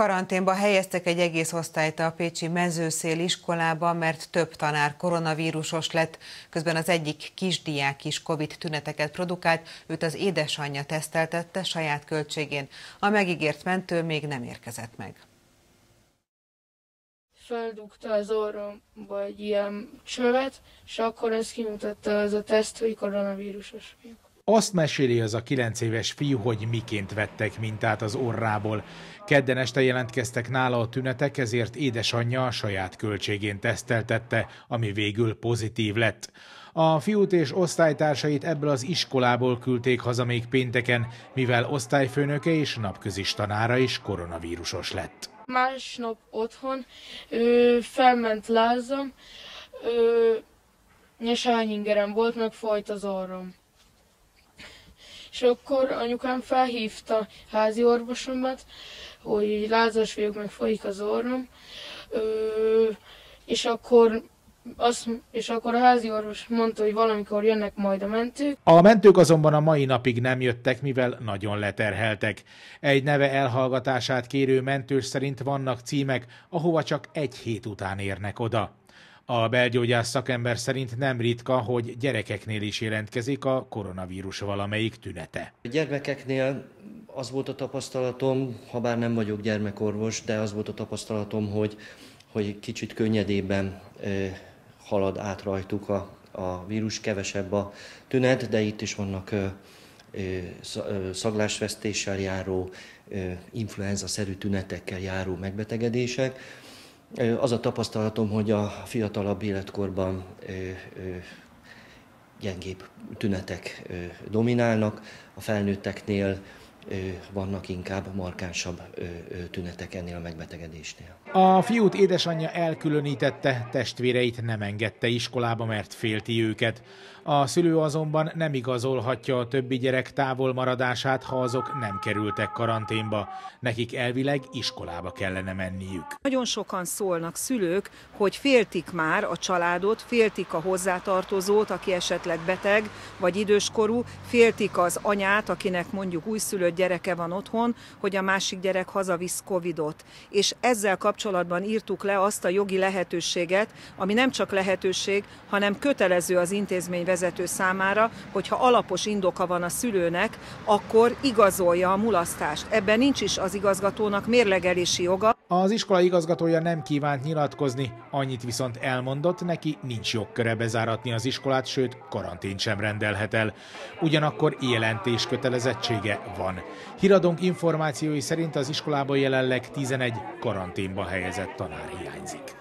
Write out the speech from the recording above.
Karanténba helyeztek egy egész osztályt a Pécsi mezőszél iskolába, mert több tanár koronavírusos lett. Közben az egyik kisdiák is COVID tüneteket produkált, őt az édesanyja teszteltette saját költségén. A megígért mentő még nem érkezett meg. Földugta az orromba egy ilyen csövet, és akkor ezt kimutatta az a teszt, hogy koronavírusos. Azt meséli az a 9 éves fiú, hogy miként vettek mintát az orrából. Kedden este jelentkeztek nála a tünetek, ezért édesanyja a saját költségén teszteltette, ami végül pozitív lett. A fiút és osztálytársait ebből az iskolából küldték haza még pénteken, mivel osztályfőnöke és napközis tanára is koronavírusos lett. Másnap otthon felment lázam, és hányingerem volt, meg folyt az orrom. És akkor anyukám felhívta házi orvosomat, hogy lázas vagyok, meg folyik az orrom, és akkor a házi orvos mondta, hogy valamikor jönnek majd a mentők. A mentők azonban a mai napig nem jöttek, mivel nagyon leterheltek. Egy neve elhallgatását kérő mentős szerint vannak címek, ahova csak egy hét után érnek oda. A belgyógyász szakember szerint nem ritka, hogy gyerekeknél is jelentkezik a koronavírus valamelyik tünete. A gyermekeknél az volt a tapasztalatom, ha bár nem vagyok gyermekorvos, de az volt a tapasztalatom, hogy kicsit könnyedében halad át rajtuk a vírus, kevesebb a tünet, de itt is vannak szaglásvesztéssel járó, influenza-szerű tünetekkel járó megbetegedések. Az a tapasztalatom, hogy a fiatalabb életkorban gyengébb tünetek dominálnak, a felnőtteknél vannak inkább markánsabb tünetek ennél a megbetegedésnél. A fiút édesanyja elkülönítette, testvéreit nem engedte iskolába, mert félti őket. A szülő azonban nem igazolhatja a többi gyerek távolmaradását, ha azok nem kerültek karanténba. Nekik elvileg iskolába kellene menniük. Nagyon sokan szólnak szülők, hogy féltik már a családot, féltik a hozzátartozót, aki esetleg beteg vagy időskorú, féltik az anyát, akinek mondjuk újszülött gyereke van otthon, hogy a másik gyerek hazavisz Covidot. És ezzel kapcsolatban írtuk le azt a jogi lehetőséget, ami nem csak lehetőség, hanem kötelező az intézményvezető számára, hogyha alapos indoka van a szülőnek, akkor igazolja a mulasztást. Ebben nincs is az igazgatónak mérlegelési joga. Az iskola igazgatója nem kívánt nyilatkozni, annyit viszont elmondott, neki nincs jogköre bezáratni az iskolát, sőt, karantén sem rendelhet el. Ugyanakkor jelentés kötelezettsége van. Híradónk információi szerint az iskolában jelenleg 11 karanténba helyezett tanár hiányzik.